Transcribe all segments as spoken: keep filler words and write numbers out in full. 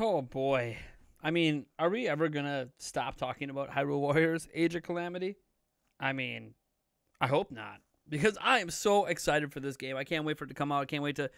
Oh boy. I mean, are we ever gonna stop talking about Hyrule Warriors: Age of Calamity? I mean, I hope not, because I am so excited for this game. I can't wait for it to come out. I can't wait to,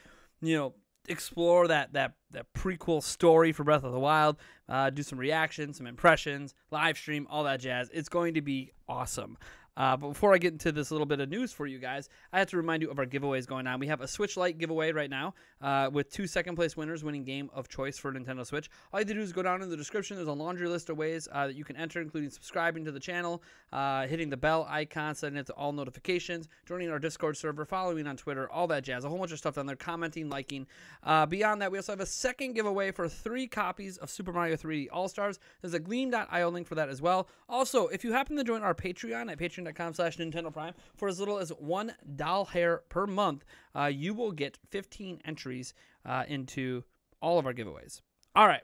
you know, explore that that that prequel story for Breath of the Wild. Uh, do some reactions, some impressions, live stream, all that jazz. It's going to be awesome. Uh, but before I get into this little bit of news for you guys, I have to remind you of our giveaways going on. We have a Switch Lite giveaway right now uh, with two second-place winners winning game of choice for Nintendo Switch. All you have to do is go down in the description. There's a laundry list of ways uh, that you can enter, including subscribing to the channel, uh, hitting the bell icon, setting it to all notifications, joining our Discord server, following on Twitter, all that jazz. A whole bunch of stuff down there, commenting, liking. Uh, beyond that, we also have a second giveaway for three copies of Super Mario three D All-Stars. There's a gleam dot i o link for that as well. Also, if you happen to join our Patreon at patreon dot com slash Nintendo Prime for as little as one doll hair per month, uh, you will get fifteen entries uh, into all of our giveaways. All right,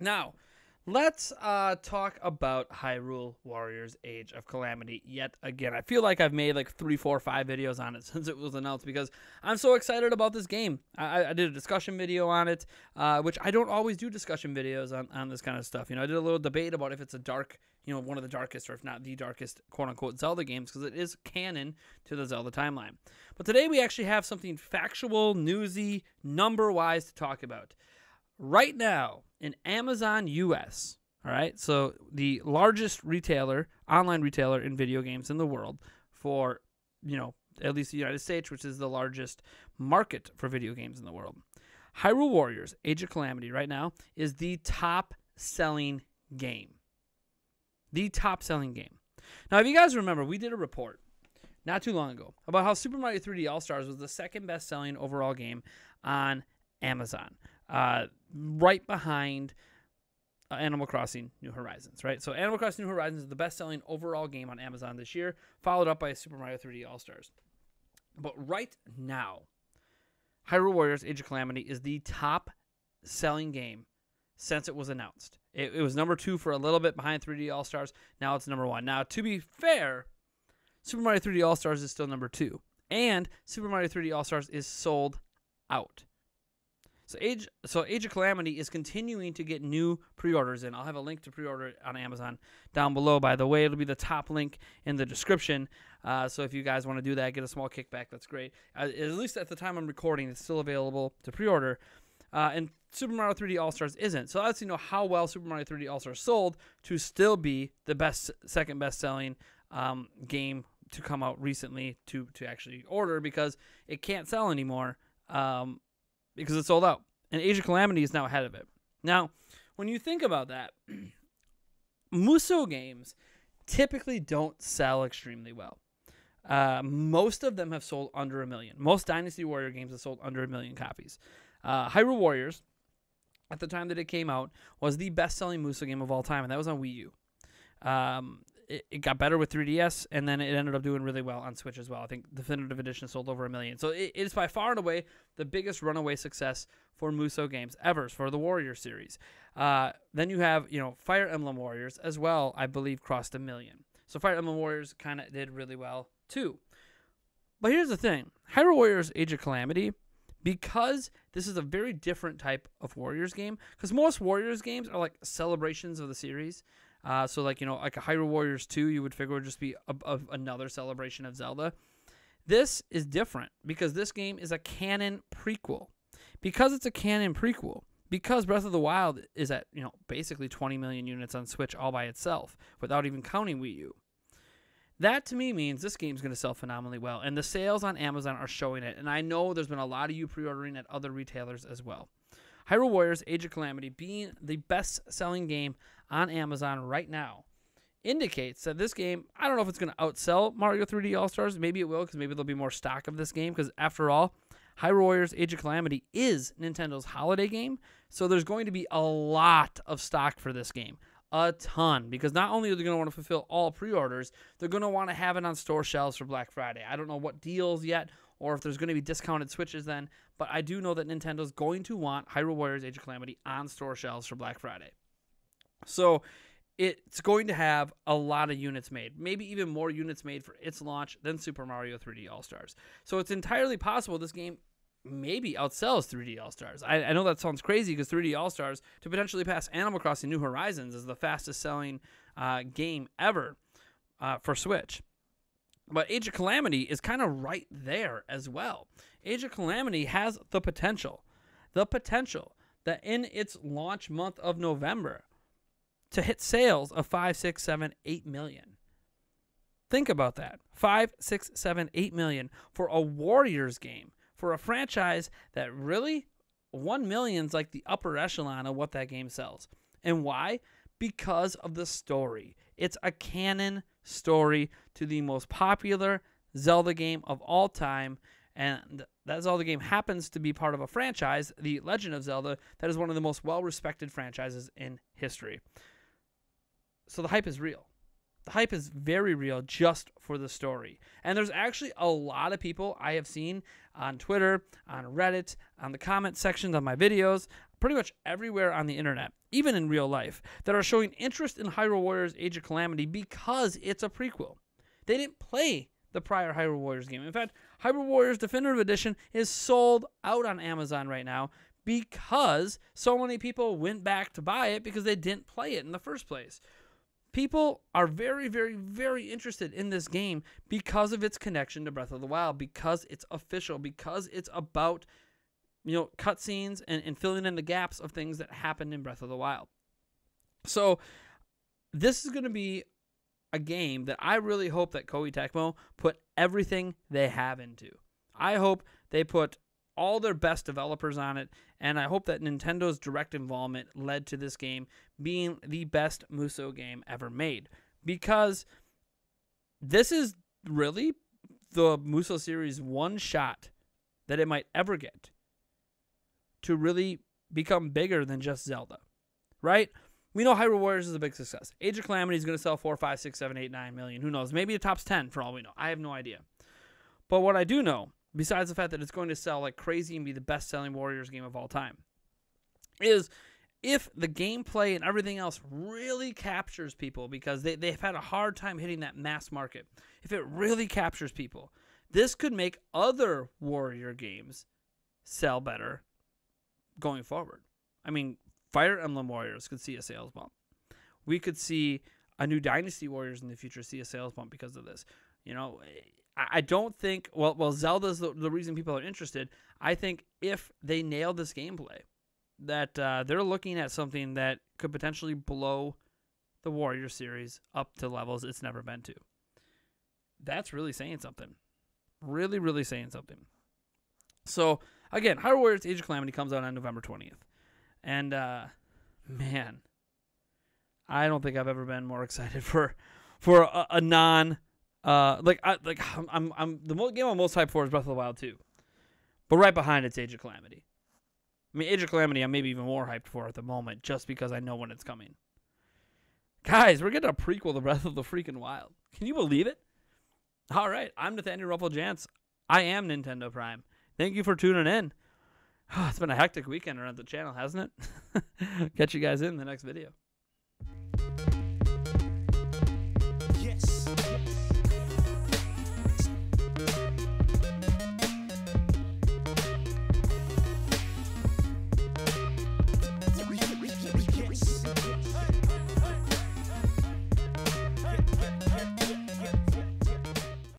now let's uh, talk about Hyrule Warriors: Age of Calamity yet again. I feel like I've made like three, four, five videos on it since it was announced because I'm so excited about this game. I, I did a discussion video on it, uh, which I don't always do discussion videos on, on this kind of stuff. You know, I did a little debate about if it's a dark, you know, one of the darkest, or if not the darkest, quote-unquote, Zelda games, because it is canon to the Zelda timeline. But today we actually have something factual, newsy, number-wise to talk about. Right now, in Amazon U S, all right, so the largest retailer, online retailer in video games in the world for, you know, at least the United States, which is the largest market for video games in the world, Hyrule Warriors: Age of Calamity right now is the top-selling game. The top-selling game. Now, if you guys remember, we did a report not too long ago about how Super Mario three D All-Stars was the second best-selling overall game on Amazon, uh, right behind uh, Animal Crossing New Horizons, right? So Animal Crossing New Horizons is the best-selling overall game on Amazon this year, followed up by Super Mario three D All-Stars. But right now, Hyrule Warriors: Age of Calamity is the top-selling game since it was announced. It, it was number two for a little bit behind three D All-Stars. Now it's number one. Now, to be fair, Super Mario three D All-Stars is still number two. And Super Mario three D All-Stars is sold out. So Age, so Age of Calamity is continuing to get new pre-orders in. I'll have a link to pre-order it on Amazon down below. By the way, it'll be the top link in the description. Uh, so if you guys want to do that, get a small kickback. That's great. Uh, at least at the time I'm recording, it's still available to pre-order. Uh, and Super Mario three D All-Stars isn't. So let's, you know, how well Super Mario three D All-Stars sold to still be the best, second best-selling um, game to come out recently to, to actually order, because it can't sell anymore um, because it's sold out. And Age of Calamity is now ahead of it. Now, when you think about that, Musou games typically don't sell extremely well. Uh, most of them have sold under a million. Most Dynasty Warrior games have sold under a million copies. Uh, Hyrule Warriors, at the time that it came out, was the best-selling Musou game of all time, and that was on Wii U. Um, it, it got better with three D S, and then it ended up doing really well on Switch as well. I think Definitive Edition sold over a million. So it, it is by far and away the biggest runaway success for Musou games ever, for the Warrior series. Uh, then you have, you know, Fire Emblem Warriors as well, I believe, crossed a million. So Fire Emblem Warriors kind of did really well too. But here's the thing. Hyrule Warriors: Age of Calamity, because this is a very different type of Warriors game, because most Warriors games are like celebrations of the series. Uh, so like, you know, like a Hyrule Warriors two, you would figure would just be a, a, another celebration of Zelda. This is different because this game is a canon prequel. Because it's a canon prequel, because Breath of the Wild is at, you know, basically twenty million units on Switch all by itself without even counting Wii U. That, to me, means this game's going to sell phenomenally well, and the sales on Amazon are showing it, and I know there's been a lot of you pre-ordering at other retailers as well. Hyrule Warriors: Age of Calamity being the best-selling game on Amazon right now indicates that this game, I don't know if it's going to outsell Mario three D All-Stars. Maybe it will, because maybe there'll be more stock of this game, because after all, Hyrule Warriors: Age of Calamity is Nintendo's holiday game, so there's going to be a lot of stock for this game. A ton, because not only are they going to want to fulfill all pre-orders, they're going to want to have it on store shelves for Black Friday. I don't know what deals yet, or if there's going to be discounted Switches then, but I do know that Nintendo's going to want Hyrule Warriors: Age of Calamity on store shelves for Black Friday. So it's going to have a lot of units made, maybe even more units made for its launch than Super Mario three D All-Stars. So it's entirely possible this game maybe outsells three D All-Stars. I, I know that sounds crazy because three D All-Stars to potentially pass Animal Crossing New Horizons is the fastest selling uh, game ever uh, for Switch. But Age of Calamity is kind of right there as well. Age of Calamity has the potential, the potential that in its launch month of November to hit sales of five, six, seven, eight million. Think about that. Five, six, seven, eight million for a Warriors game, for a franchise that really one million's like the upper echelon of what that game sells. And why? Because of the story. It's a canon story to the most popular Zelda game of all time, and that Zelda game happens to be part of a franchise, The Legend of Zelda, that is one of the most well-respected franchises in history. So the hype is real. The hype is very real just for the story. And there's actually a lot of people I have seen on Twitter, on Reddit, on the comment sections on my videos, pretty much everywhere on the internet, even in real life, that are showing interest in Hyrule Warriors Age of Calamity because it's a prequel. They didn't play the prior Hyrule Warriors game. In fact, Hyrule Warriors Definitive Edition is sold out on Amazon right now because so many people went back to buy it because they didn't play it in the first place. People are very, very, very interested in this game because of its connection to Breath of the Wild, because it's official, because it's about, you know, cutscenes and, and filling in the gaps of things that happened in Breath of the Wild. So this is going to be a game that I really hope that Koei Tecmo put everything they have into. I hope they put all their best developers on it, and I hope that Nintendo's direct involvement led to this game being the best Musou game ever made, because this is really the Musou series one shot that it might ever get to really become bigger than just Zelda, right? We know Hyrule Warriors is a big success. Age of Calamity is going to sell four, five, six, seven, eight, nine million. Who knows? Maybe it tops ten for all we know. I have no idea. But what I do know, besides the fact that it's going to sell like crazy and be the best-selling Warriors game of all time, is if the gameplay and everything else really captures people, because they, they've had a hard time hitting that mass market, if it really captures people, this could make other Warrior games sell better going forward. I mean, Fire Emblem Warriors could see a sales bump. We could see a new Dynasty Warriors in the future see a sales bump because of this. You know, I don't think, well, well, Zelda's the, the reason people are interested. I think if they nail this gameplay, that uh, they're looking at something that could potentially blow the Warrior series up to levels it's never been to. That's really saying something. Really, really saying something. So, again, Hyrule Warriors Age of Calamity comes out on November twentieth. And, uh, man, I don't think I've ever been more excited for, for a, a non- Uh, like I like I'm I'm the game I'm most hyped for is Breath of the Wild two, but right behind it's Age of Calamity. I mean, Age of Calamity I'm maybe even more hyped for at the moment just because I know when it's coming. Guys, we're getting a prequel to Breath of the freaking Wild. Can you believe it? All right, I'm Nathaniel Rufflejants. I am Nintendo Prime. Thank you for tuning in. Oh, it's been a hectic weekend around the channel, hasn't it? Catch you guys in the next video.